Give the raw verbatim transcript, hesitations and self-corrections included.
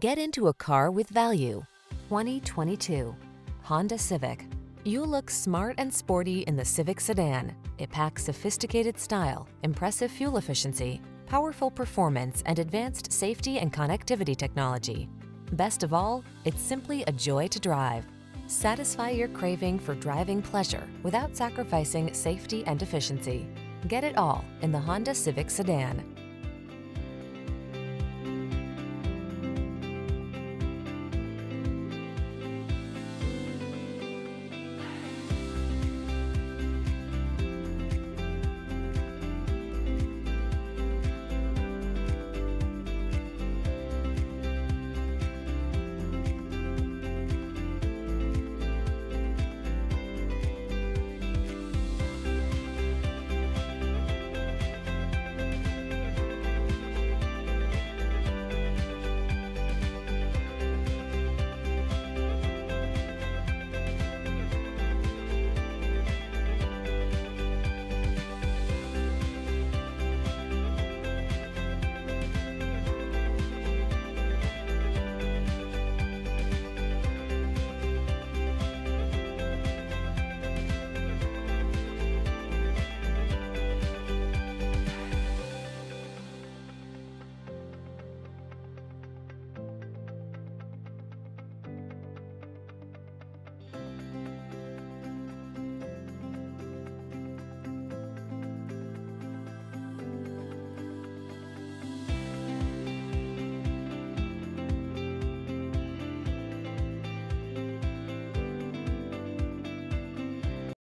Get into a car with value. twenty twenty-two Honda Civic. You'll look smart and sporty in the Civic sedan. It packs sophisticated style, impressive fuel efficiency, powerful performance, and advanced safety and connectivity technology. Best of all, it's simply a joy to drive. Satisfy your craving for driving pleasure without sacrificing safety and efficiency. Get it all in the Honda Civic sedan.